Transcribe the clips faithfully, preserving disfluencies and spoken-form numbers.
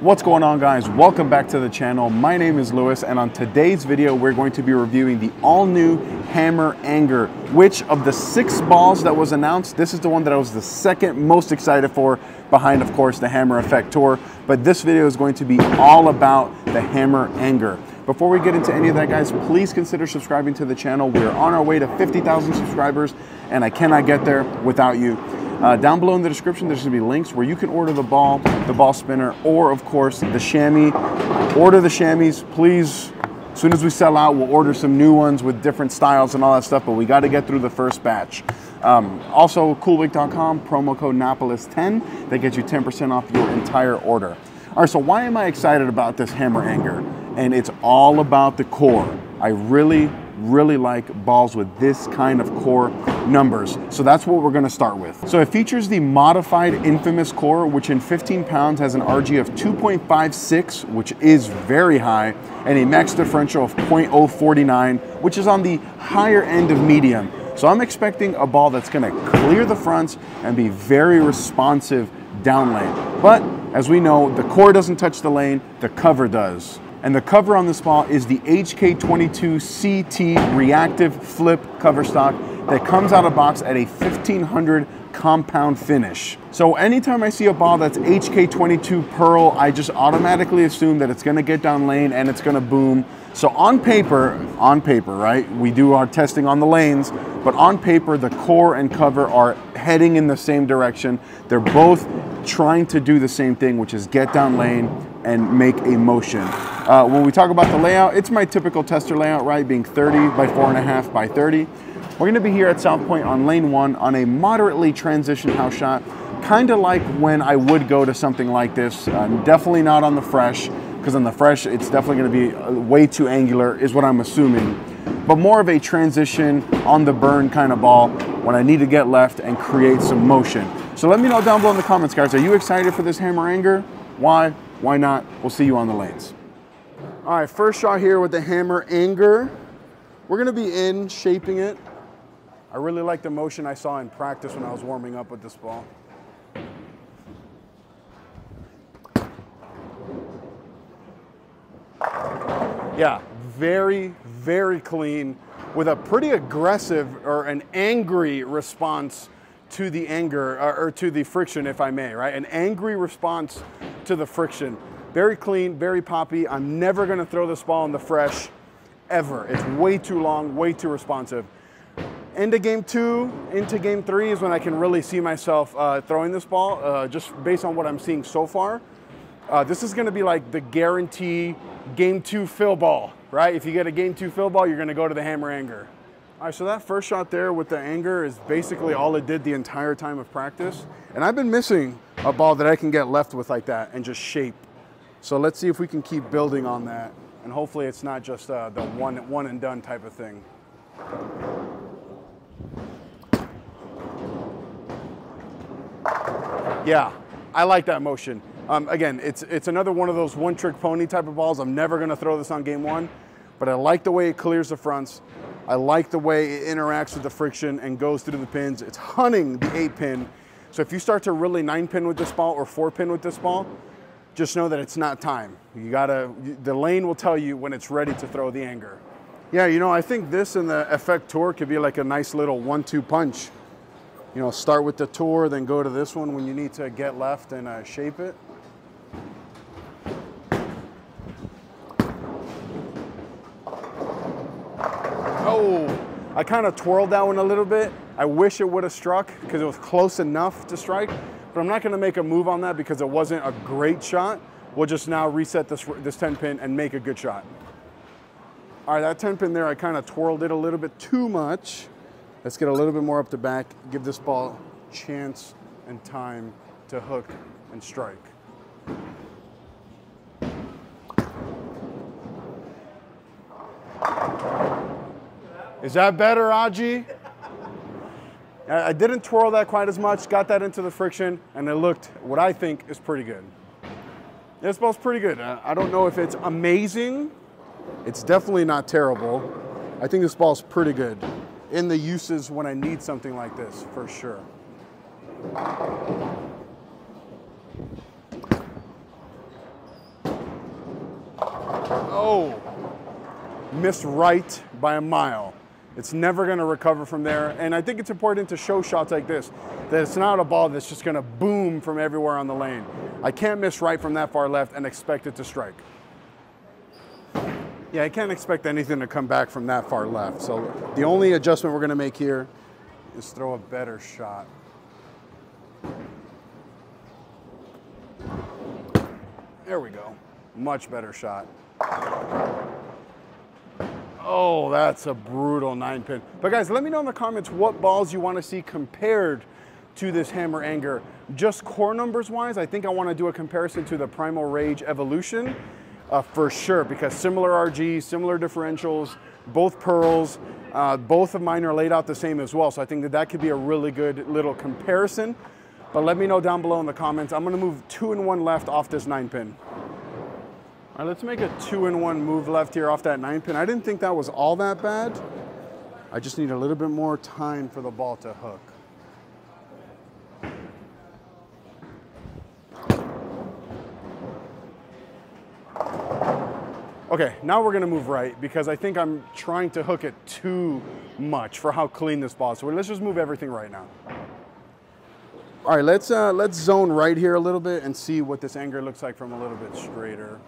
What's going on, guys? Welcome back to the channel. My name is Lewis, and on today's video we're going to be reviewing the all-new Hammer Anger, which of the six balls that was announced, this is the one that I was the second most excited for, behind of course the Hammer Effect Tour. But this video is going to be all about the Hammer Anger. Before we get into any of that, guys, please consider subscribing to the channel. We're on our way to fifty thousand subscribers, and I cannot get there without you. Uh, down below in the description, there's going to be links where you can order the ball, the ball spinner, or, of course, the chamois. Order the chamois, please. As soon as we sell out, we'll order some new ones with different styles and all that stuff, but we got to get through the first batch. Um, also, coolwick dot com, promo code NAPOLES ten. That gets you ten percent off your entire order. All right, so why am I excited about this Hammer Anger? And it's all about the core. I really, really like balls with this kind of core numbers. So that's what we're gonna start with. So it features the modified infamous core, which in fifteen pounds has an R G of two point five six, which is very high, and a max differential of zero point zero four nine, which is on the higher end of medium. So I'm expecting a ball that's gonna clear the fronts and be very responsive down lane. But as we know, the core doesn't touch the lane, the cover does. And the cover on this ball is the H K twenty-two C T Reactive Flip Coverstock that comes out of box at a fifteen hundred compound finish. So anytime I see a ball that's H K twenty-two Pearl, I just automatically assume that it's gonna get down lane and it's gonna boom. So on paper, on paper, right? We do our testing on the lanes, but on paper, the core and cover are heading in the same direction. They're both trying to do the same thing, which is get down lane and make a motion. Uh, when we talk about the layout, it's my typical tester layout, right? Being thirty by four and a half by thirty. We're gonna be here at South Point on lane one on a moderately transition house shot, kind of like when I would go to something like this. I'm definitely not on the fresh, because on the fresh, it's definitely gonna be way too angular, is what I'm assuming. But more of a transition on the burn kind of ball when I need to get left and create some motion. So let me know down below in the comments, guys. Are you excited for this Hammer Anger? Why? Why not? We'll see you on the lanes. All right, first shot here with the Hammer Anger. We're gonna be in shaping it. I really like the motion I saw in practice when I was warming up with this ball. Yeah, very, very clean with a pretty aggressive or an angry response to the anger, or to the friction, if I may, right? An angry response to the friction. Very clean, very poppy. I'm never gonna throw this ball in the fresh, ever. It's way too long, way too responsive. End of game two, into game three is when I can really see myself uh, throwing this ball, uh, just based on what I'm seeing so far. Uh, this is gonna be like the guarantee game two fill ball, right? If you get a game two fill ball, you're gonna go to the Hammer Anger. All right, so that first shot there with the anger is basically all it did the entire time of practice. And I've been missing a ball that I can get left with like that and just shape. So let's see if we can keep building on that. And hopefully it's not just uh, the one, one and done type of thing. Yeah, I like that motion. Um, again, it's, it's another one of those one trick pony type of balls. I'm never gonna throw this on game one, but I like the way it clears the fronts. I like the way it interacts with the friction and goes through the pins. It's hunting the eight pin. So if you start to really nine pin with this ball or four pin with this ball, just know that it's not time. You gotta, the lane will tell you when it's ready to throw the anger. Yeah, you know, I think this and the Effect Tour could be like a nice little one two punch. You know, start with the tour, then go to this one when you need to get left and uh, shape it. I kind of twirled that one a little bit. I wish it would have struck because it was close enough to strike, but I'm not gonna make a move on that because it wasn't a great shot. We'll just now reset this, this ten pin and make a good shot. All right, that ten pin there, I kind of twirled it a little bit too much. Let's get a little bit more up the back, give this ball chance and time to hook and strike. Is that better, Aji? I didn't twirl that quite as much, got that into the friction, and it looked, what I think is pretty good. This ball's pretty good. I don't know if it's amazing. It's definitely not terrible. I think this ball's pretty good in the uses when I need something like this, for sure. Oh, missed right by a mile. It's never gonna recover from there. And I think it's important to show shots like this, that it's not a ball that's just gonna boom from everywhere on the lane. I can't miss right from that far left and expect it to strike. Yeah, I can't expect anything to come back from that far left. So the only adjustment we're gonna make here is throw a better shot. There we go, much better shot. Oh, that's a brutal nine pin. But guys, let me know in the comments what balls you wanna see compared to this Hammer Anger. Just core numbers wise, I think I wanna do a comparison to the Primal Rage Evolution. Uh, for sure, because similar R G, similar differentials, both Pearls, uh, both of mine are laid out the same as well. So I think that that could be a really good little comparison. But let me know down below in the comments. I'm gonna move two and one left off this nine pin. All right, let's make a two and one move left here off that nine pin. I didn't think that was all that bad. I just need a little bit more time for the ball to hook. Okay, now we're gonna move right because I think I'm trying to hook it too much for how clean this ball is. So let's just move everything right now. All right, let's, uh, let's zone right here a little bit and see what this Anger looks like from a little bit straighter.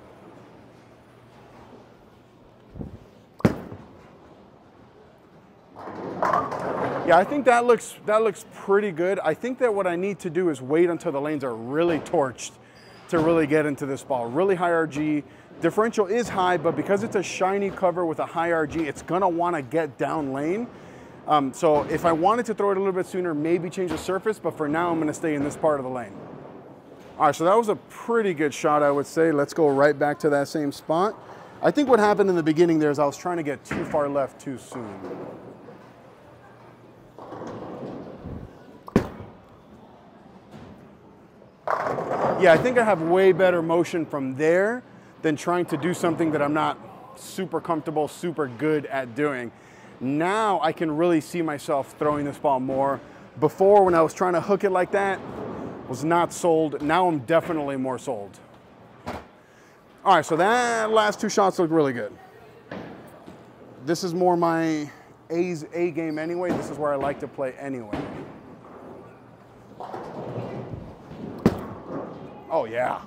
Yeah, I think that looks, that looks pretty good. I think that what I need to do is wait until the lanes are really torched to really get into this ball. Really high R G. Differential is high, but because it's a shiny cover with a high R G, it's gonna wanna get down lane. Um, so if I wanted to throw it a little bit sooner, maybe change the surface, but for now I'm gonna stay in this part of the lane. All right, so that was a pretty good shot, I would say. Let's go right back to that same spot. I think what happened in the beginning there is I was trying to get too far left too soon. Yeah, I think I have way better motion from there than trying to do something that I'm not super comfortable, super good at doing. Now I can really see myself throwing this ball more. Before, when I was trying to hook it like that, was not sold. Now I'm definitely more sold. All right, so that last two shots look really good. This is more my A's A game anyway. This is where I like to play anyway. Oh yeah.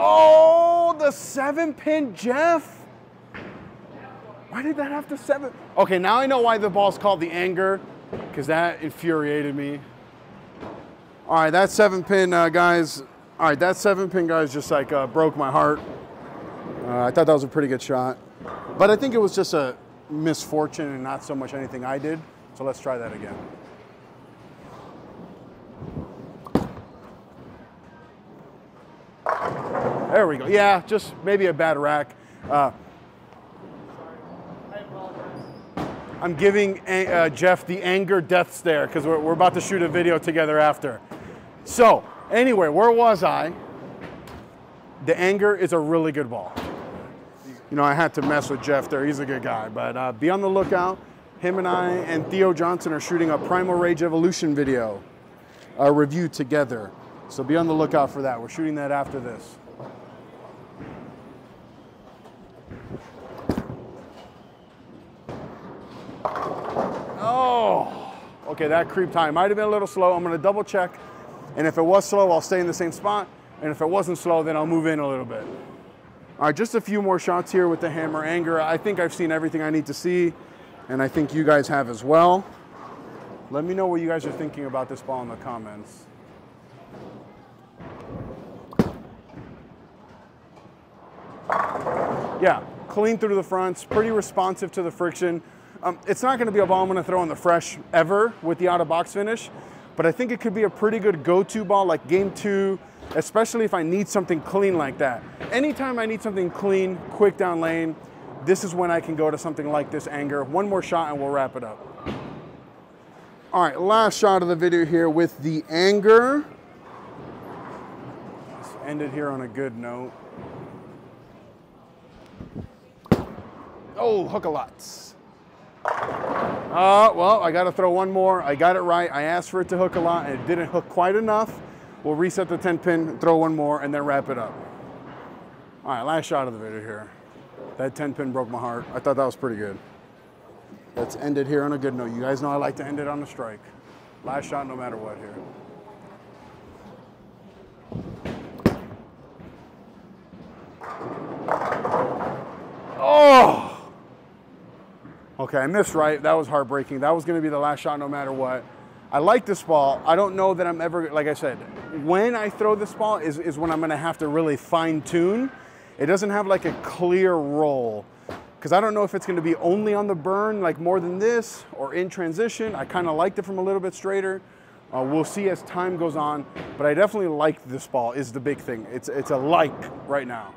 Oh, the seven pin, Jeff. Why did that have to seven? Okay, now I know why the ball's called the Anger, because that infuriated me. All right, that seven pin, uh, guys. All right, that seven pin, guys, just like uh, broke my heart. Uh, I thought that was a pretty good shot, but I think it was just a misfortune and not so much anything I did. So let's try that again. There we go. Yeah, just maybe a bad rack. Uh, I'm giving uh, Jeff the Anger death stare because we're, we're about to shoot a video together after. So anyway, where was I? The Anger is a really good ball. You know, I had to mess with Jeff there. He's a good guy, but uh, be on the lookout. Him and I and Theo Johnson are shooting a Primal Rage Evolution video, a review together. So be on the lookout for that. We're shooting that after this. Oh, okay, that creep time might have been a little slow. I'm gonna double check. And if it was slow, I'll stay in the same spot. And if it wasn't slow, then I'll move in a little bit. All right, just a few more shots here with the Hammer Anger. I think I've seen everything I need to see. And I think you guys have as well. Let me know what you guys are thinking about this ball in the comments. Yeah, clean through the fronts, pretty responsive to the friction. Um, it's not gonna be a ball I'm gonna throw in the fresh ever with the out of box finish, but I think it could be a pretty good go-to ball like game two, especially if I need something clean like that. Anytime I need something clean, quick down lane, this is when I can go to something like this Anger. One more shot and we'll wrap it up. All right, last shot of the video here with the Anger. Let's end it here on a good note. Oh, hook a lots. Uh, well, I gotta throw one more. I got it right. I asked for it to hook a lot and it didn't hook quite enough. We'll reset the ten pin, throw one more, and then wrap it up. All right, last shot of the video here. That ten pin broke my heart. I thought that was pretty good. Let's end it here on a good note. You guys know I like to end it on a strike. Last shot no matter what here. Oh! Okay, I missed right. That was heartbreaking. That was gonna be the last shot no matter what. I like this ball. I don't know that I'm ever, like I said, when I throw this ball is, is when I'm gonna have to really fine tune. It doesn't have like a clear roll. Cause I don't know if it's gonna be only on the burn, like more than this, or in transition. I kinda liked it from a little bit straighter. Uh, we'll see as time goes on, but I definitely like this ball is the big thing. It's, it's a like right now.